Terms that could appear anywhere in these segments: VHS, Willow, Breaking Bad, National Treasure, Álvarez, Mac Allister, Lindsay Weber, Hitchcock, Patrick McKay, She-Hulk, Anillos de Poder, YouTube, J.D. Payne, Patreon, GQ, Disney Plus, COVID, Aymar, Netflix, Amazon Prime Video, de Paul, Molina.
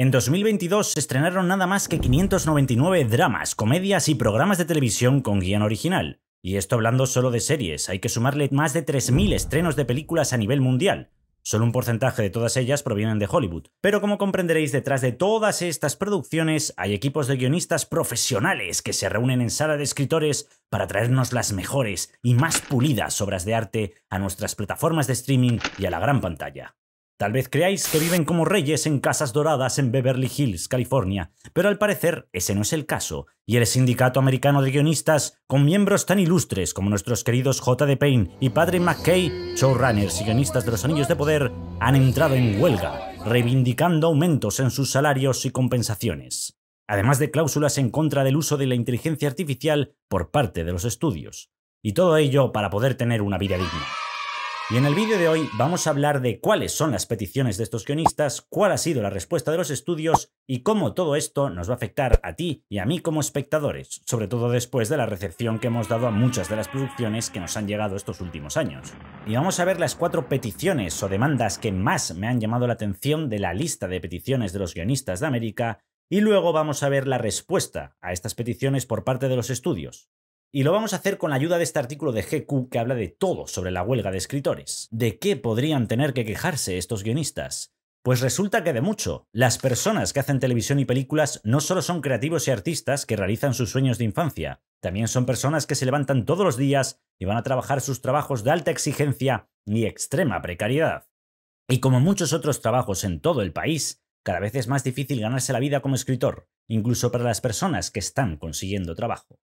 En 2022 se estrenaron nada más que 599 dramas, comedias y programas de televisión con guión original. Y esto hablando solo de series, hay que sumarle más de 3000 estrenos de películas a nivel mundial. Solo un porcentaje de todas ellas provienen de Hollywood. Pero como comprenderéis, detrás de todas estas producciones hay equipos de guionistas profesionales que se reúnen en sala de escritores para traernos las mejores y más pulidas obras de arte a nuestras plataformas de streaming y a la gran pantalla. Tal vez creáis que viven como reyes en casas doradas en Beverly Hills, California, pero al parecer ese no es el caso, y el sindicato americano de guionistas, con miembros tan ilustres como nuestros queridos J.D. Payne y Patrick McKay, showrunners y guionistas de Los Anillos de Poder, han entrado en huelga, reivindicando aumentos en sus salarios y compensaciones, además de cláusulas en contra del uso de la inteligencia artificial por parte de los estudios, y todo ello para poder tener una vida digna. Y en el vídeo de hoy vamos a hablar de cuáles son las peticiones de estos guionistas, cuál ha sido la respuesta de los estudios y cómo todo esto nos va a afectar a ti y a mí como espectadores, sobre todo después de la recepción que hemos dado a muchas de las producciones que nos han llegado estos últimos años. Y vamos a ver las 4 peticiones o demandas que más me han llamado la atención de la lista de peticiones de los guionistas de América, y luego vamos a ver la respuesta a estas peticiones por parte de los estudios. Y lo vamos a hacer con la ayuda de este artículo de GQ que habla de todo sobre la huelga de escritores. ¿De qué podrían tener que quejarse estos guionistas? Pues resulta que de mucho. Las personas que hacen televisión y películas no solo son creativos y artistas que realizan sus sueños de infancia, también son personas que se levantan todos los días y van a trabajar sus trabajos de alta exigencia y extrema precariedad. Y como muchos otros trabajos en todo el país, cada vez es más difícil ganarse la vida como escritor, incluso para las personas que están consiguiendo trabajo.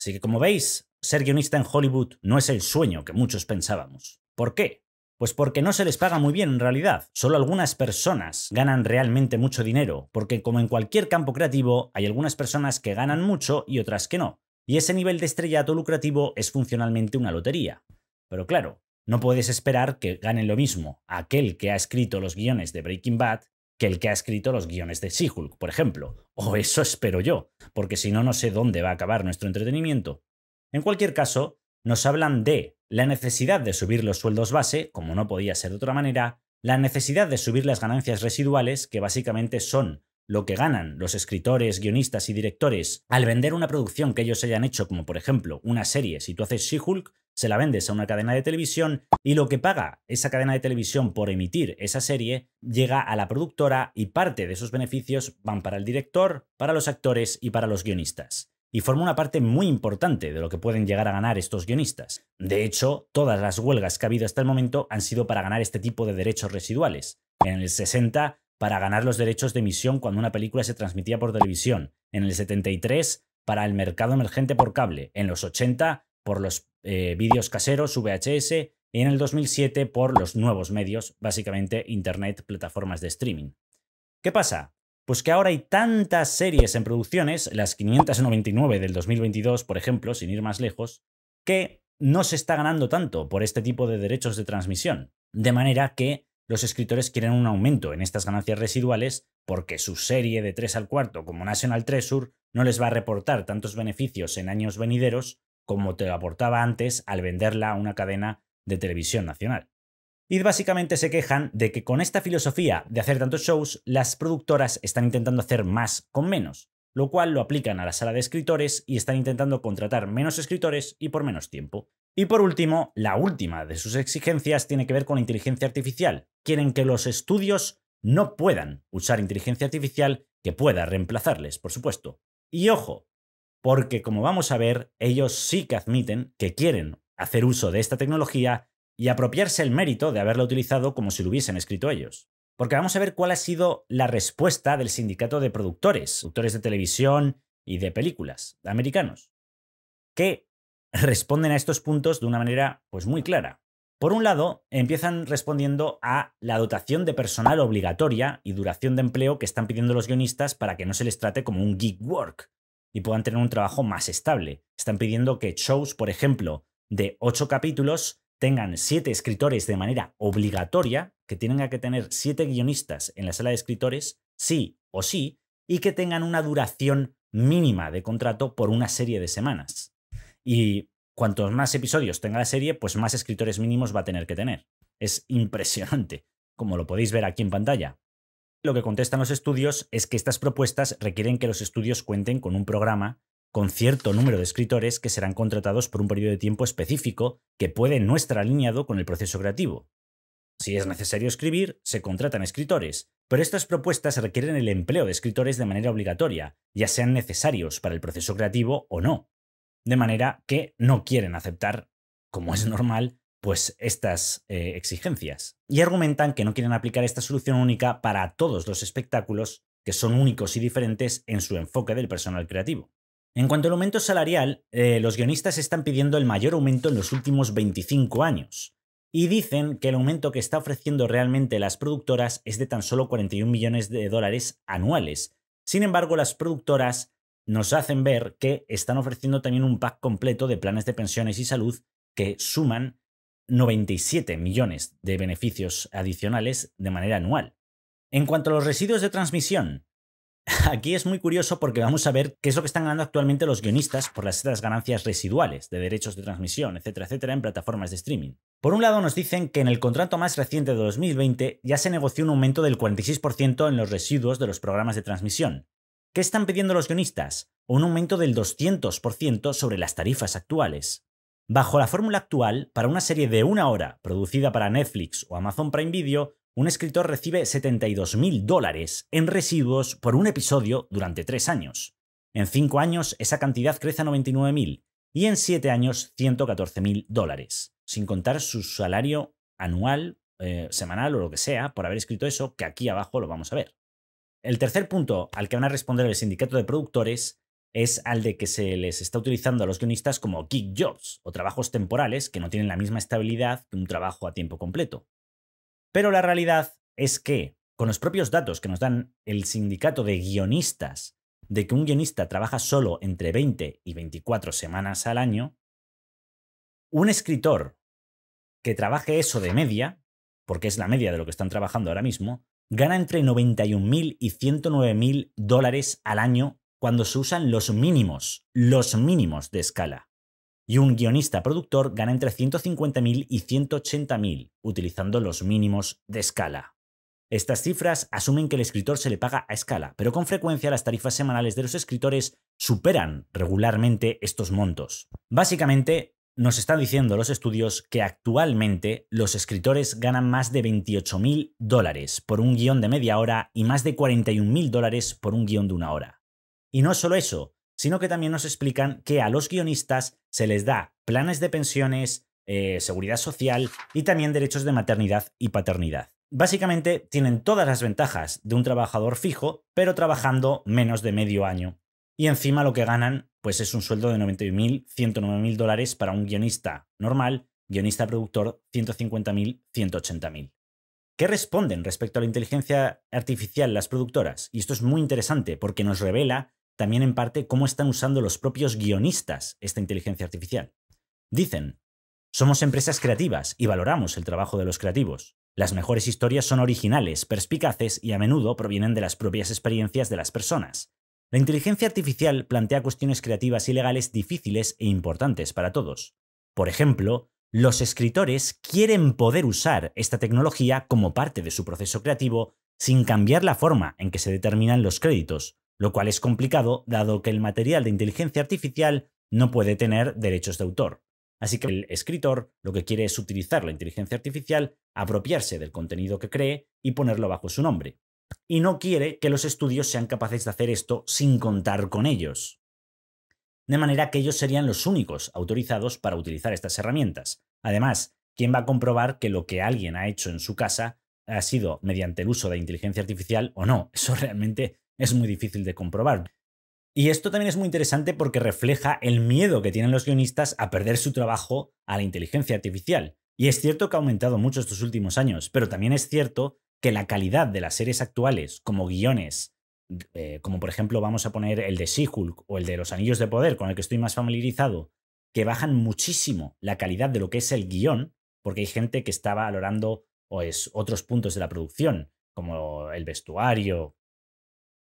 Así que como veis, ser guionista en Hollywood no es el sueño que muchos pensábamos. ¿Por qué? Pues porque no se les paga muy bien en realidad. Solo algunas personas ganan realmente mucho dinero, porque como en cualquier campo creativo, hay algunas personas que ganan mucho y otras que no. Y ese nivel de estrellato lucrativo es funcionalmente una lotería. Pero claro, no puedes esperar que ganen lo mismo aquel que ha escrito los guiones de Breaking Bad que el que ha escrito los guiones de She-Hulk, por ejemplo. O eso espero yo, porque si no, no sé dónde va a acabar nuestro entretenimiento. En cualquier caso, nos hablan de la necesidad de subir los sueldos base, como no podía ser de otra manera, la necesidad de subir las ganancias residuales, que básicamente son lo que ganan los escritores, guionistas y directores al vender una producción que ellos hayan hecho, como por ejemplo una serie. Si tú haces She-Hulk, se la vendes a una cadena de televisión y lo que paga esa cadena de televisión por emitir esa serie llega a la productora y parte de esos beneficios van para el director, para los actores y para los guionistas. Y forma una parte muy importante de lo que pueden llegar a ganar estos guionistas. De hecho, todas las huelgas que ha habido hasta el momento han sido para ganar este tipo de derechos residuales. En el 60, para ganar los derechos de emisión cuando una película se transmitía por televisión. En el 73, para el mercado emergente por cable. En los 80, por los vídeos caseros, VHS, y en el 2007 por los nuevos medios, básicamente internet, plataformas de streaming. ¿Qué pasa? Pues que ahora hay tantas series en producciones, las 599 del 2022, por ejemplo, sin ir más lejos, que no se está ganando tanto por este tipo de derechos de transmisión. De manera que los escritores quieren un aumento en estas ganancias residuales porque su serie de 3 al cuarto, como National Treasure, no les va a reportar tantos beneficios en años venideros como te lo aportaba antes al venderla a una cadena de televisión nacional. Y básicamente se quejan de que con esta filosofía de hacer tantos shows, las productoras están intentando hacer más con menos, lo cual lo aplican a la sala de escritores y están intentando contratar menos escritores y por menos tiempo. Y por último, la última de sus exigencias tiene que ver con la inteligencia artificial. Quieren que los estudios no puedan usar inteligencia artificial que pueda reemplazarles, por supuesto. Y ojo, porque como vamos a ver, ellos sí que admiten que quieren hacer uso de esta tecnología y apropiarse el mérito de haberla utilizado como si lo hubiesen escrito ellos. Porque vamos a ver cuál ha sido la respuesta del sindicato de productores de televisión y de películas americanos, que responden a estos puntos de una manera pues muy clara. Por un lado, empiezan respondiendo a la dotación de personal obligatoria y duración de empleo que están pidiendo los guionistas para que no se les trate como un gig work y puedan tener un trabajo más estable. Están pidiendo que shows, por ejemplo, de 8 capítulos tengan 7 escritores de manera obligatoria, que tengan que tener 7 guionistas en la sala de escritores, sí o sí, y que tengan una duración mínima de contrato por una serie de semanas. Y cuantos más episodios tenga la serie, pues más escritores mínimos va a tener que tener. Es impresionante, como lo podéis ver aquí en pantalla. lo que contestan los estudios es que estas propuestas requieren que los estudios cuenten con un programa con cierto número de escritores que serán contratados por un periodo de tiempo específico que puede no estar alineado con el proceso creativo. Si es necesario escribir, se contratan escritores, pero estas propuestas requieren el empleo de escritores de manera obligatoria, ya sean necesarios para el proceso creativo o no. De manera que no quieren aceptar, como es normal, pues estas exigencias. Y argumentan que no quieren aplicar esta solución única para todos los espectáculos que son únicos y diferentes en su enfoque del personal creativo. En cuanto al aumento salarial, los guionistas están pidiendo el mayor aumento en los últimos 25 años y dicen que el aumento que está ofreciendo realmente las productoras es de tan solo 41 millones de dólares anuales. Sin embargo, las productoras nos hacen ver que están ofreciendo también un pack completo de planes de pensiones y salud que suman 97 millones de beneficios adicionales de manera anual. En cuanto a los residuos de transmisión, aquí es muy curioso porque vamos a ver qué es lo que están ganando actualmente los guionistas por estas ganancias residuales de derechos de transmisión, etcétera, etcétera, en plataformas de streaming. Por un lado nos dicen que en el contrato más reciente de 2020 ya se negoció un aumento del 46% en los residuos de los programas de transmisión. ¿Qué están pidiendo los guionistas? Un aumento del 200% sobre las tarifas actuales. Bajo la fórmula actual, para una serie de una hora producida para Netflix o Amazon Prime Video, un escritor recibe $72.000 en residuos por un episodio durante 3 años. En 5 años esa cantidad crece a $99.000 y en 7 años $114.000, sin contar su salario anual, semanal o lo que sea por haber escrito eso, que aquí abajo lo vamos a ver. El tercer punto al que van a responder el sindicato de productores es al de que se les está utilizando a los guionistas como gig jobs o trabajos temporales que no tienen la misma estabilidad que un trabajo a tiempo completo. Pero la realidad es que, con los propios datos que nos dan el sindicato de guionistas, de que un guionista trabaja solo entre 20 y 24 semanas al año, un escritor que trabaje eso de media, porque es la media de lo que están trabajando ahora mismo, gana entre $91.000 y $109.000 al año cuando se usan los mínimos de escala. Y un guionista productor gana entre $150.000 y $180.000, utilizando los mínimos de escala. Estas cifras asumen que el escritor se le paga a escala, pero con frecuencia las tarifas semanales de los escritores superan regularmente estos montos. Básicamente, nos están diciendo los estudios que actualmente los escritores ganan más de $28.000 por un guión de media hora y más de $41.000 por un guión de una hora. Y no solo eso, sino que también nos explican que a los guionistas se les da planes de pensiones, seguridad social y también derechos de maternidad y paternidad. Básicamente tienen todas las ventajas de un trabajador fijo, pero trabajando menos de medio año. Y encima lo que ganan pues es un sueldo de $91.000, $109.000 para un guionista normal, guionista productor $150.000, $180.000. ¿Qué responden respecto a la inteligencia artificial las productoras? Y esto es muy interesante porque nos revela también en parte cómo están usando los propios guionistas esta inteligencia artificial. Dicen, somos empresas creativas y valoramos el trabajo de los creativos. Las mejores historias son originales, perspicaces y a menudo provienen de las propias experiencias de las personas. La inteligencia artificial plantea cuestiones creativas y legales difíciles e importantes para todos. Por ejemplo, los escritores quieren poder usar esta tecnología como parte de su proceso creativo sin cambiar la forma en que se determinan los créditos, lo cual es complicado dado que el material de inteligencia artificial no puede tener derechos de autor. Así que el escritor lo que quiere es utilizar la inteligencia artificial, apropiarse del contenido que cree y ponerlo bajo su nombre. Y no quiere que los estudios sean capaces de hacer esto sin contar con ellos. De manera que ellos serían los únicos autorizados para utilizar estas herramientas. Además, ¿quién va a comprobar que lo que alguien ha hecho en su casa ha sido mediante el uso de inteligencia artificial o no? Eso realmente es muy difícil de comprobar. Y esto también es muy interesante porque refleja el miedo que tienen los guionistas a perder su trabajo a la inteligencia artificial. Y es cierto que ha aumentado mucho estos últimos años, pero también es cierto que la calidad de las series actuales, como guiones, como por ejemplo vamos a poner el de She-Hulk o el de los Anillos de Poder, con el que estoy más familiarizado, que bajan muchísimo la calidad de lo que es el guión, porque hay gente que está valorando otros puntos de la producción, como el vestuario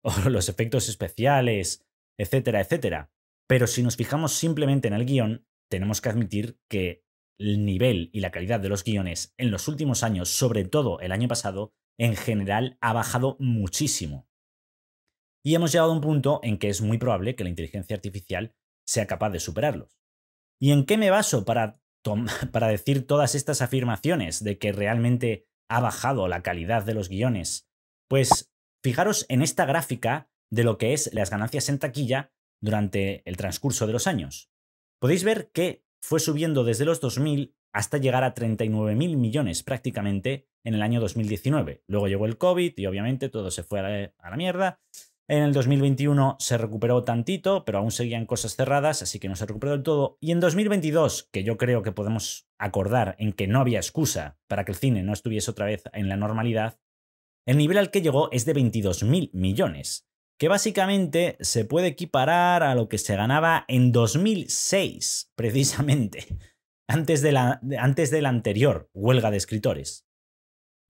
o los efectos especiales, etcétera, etcétera. Pero si nos fijamos simplemente en el guión, tenemos que admitir que el nivel y la calidad de los guiones en los últimos años, sobre todo el año pasado, en general ha bajado muchísimo. Y hemos llegado a un punto en que es muy probable que la inteligencia artificial sea capaz de superarlos. ¿Y en qué me baso para decir todas estas afirmaciones de que realmente ha bajado la calidad de los guiones? Pues fijaros en esta gráfica de lo que es las ganancias en taquilla durante el transcurso de los años. Podéis ver que fue subiendo desde los 2000 hasta llegar a 39.000 millones prácticamente en el año 2019. Luego llegó el COVID y obviamente todo se fue a la mierda. En el 2021 se recuperó tantito, pero aún seguían cosas cerradas, así que no se recuperó del todo. Y en 2022, que yo creo que podemos acordar en que no había excusa para que el cine no estuviese otra vez en la normalidad, el nivel al que llegó es de 22.000 millones, que básicamente se puede equiparar a lo que se ganaba en 2006, precisamente, antes de la anterior huelga de escritores.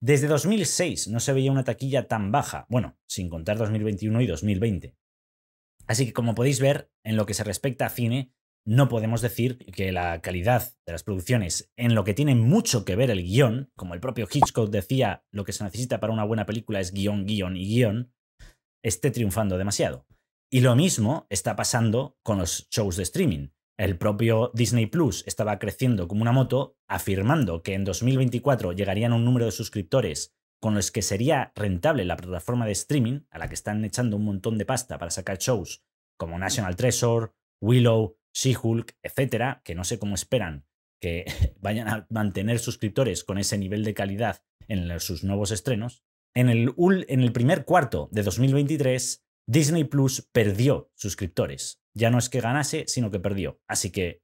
Desde 2006 no se veía una taquilla tan baja, bueno, sin contar 2021 y 2020. Así que como podéis ver, en lo que se respecta a cine, no podemos decir que la calidad de las producciones, en lo que tiene mucho que ver el guión, como el propio Hitchcock decía, lo que se necesita para una buena película es guión, guión y guión, esté triunfando demasiado. Y lo mismo está pasando con los shows de streaming. El propio Disney Plus estaba creciendo como una moto, afirmando que en 2024 llegarían a un número de suscriptores con los que sería rentable la plataforma de streaming, a la que están echando un montón de pasta para sacar shows como National Treasure, Willow, She-Hulk, etcétera, que no sé cómo esperan que vayan a mantener suscriptores con ese nivel de calidad en sus nuevos estrenos. En el primer cuarto de 2023, Disney Plus perdió suscriptores. Ya no es que ganase, sino que perdió. Así que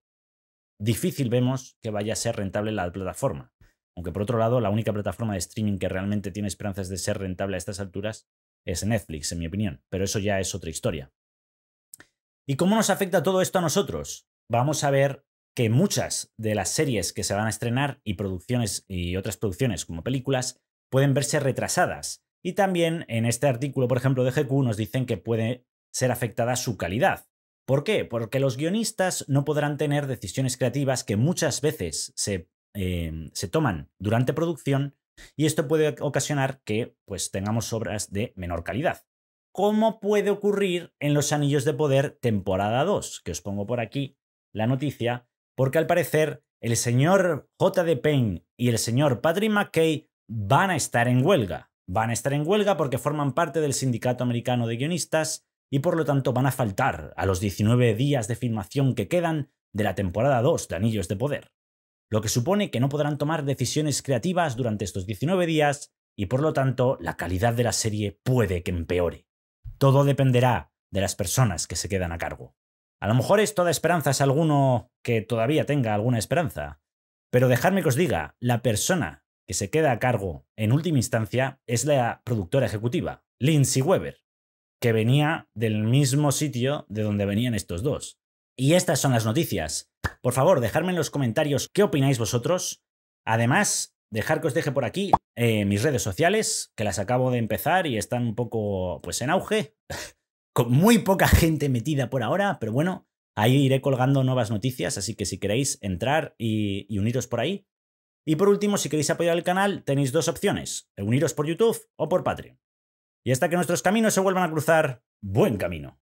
difícil vemos que vaya a ser rentable la plataforma. Aunque por otro lado, la única plataforma de streaming que realmente tiene esperanzas de ser rentable a estas alturas es Netflix, en mi opinión. Pero eso ya es otra historia. ¿Y cómo nos afecta todo esto a nosotros? Vamos a ver que muchas de las series que se van a estrenar y producciones y otras producciones como películas pueden verse retrasadas. Y también en este artículo, por ejemplo, de GQ nos dicen que puede ser afectada su calidad. ¿Por qué? Porque los guionistas no podrán tener decisiones creativas que muchas veces se toman durante producción, y esto puede ocasionar que pues, tengamos obras de menor calidad. ¿Cómo puede ocurrir en Los Anillos de Poder temporada 2? Que os pongo por aquí la noticia, porque al parecer el señor J.D. Payne y el señor Patrick McKay van a estar en huelga. Van a estar en huelga porque forman parte del Sindicato Americano de Guionistas, y por lo tanto van a faltar a los 19 días de filmación que quedan de la temporada 2 de Anillos de Poder, lo que supone que no podrán tomar decisiones creativas durante estos 19 días y por lo tanto la calidad de la serie puede que empeore. Todo dependerá de las personas que se quedan a cargo. A lo mejor esto da esperanzas a alguno que todavía tenga alguna esperanza, pero dejadme que os diga, la persona que se queda a cargo en última instancia es la productora ejecutiva, Lindsay Weber, que venía del mismo sitio de donde venían estos dos. Y estas son las noticias. Por favor, dejadme en los comentarios qué opináis vosotros. Además, dejar que os deje por aquí mis redes sociales, que las acabo de empezar y están un poco pues, en auge, con muy poca gente metida por ahora, pero bueno, ahí iré colgando nuevas noticias, así que si queréis entrar y uniros por ahí. Y por último, si queréis apoyar el canal, tenéis dos opciones, uniros por YouTube o por Patreon. Y hasta que nuestros caminos se vuelvan a cruzar, buen camino.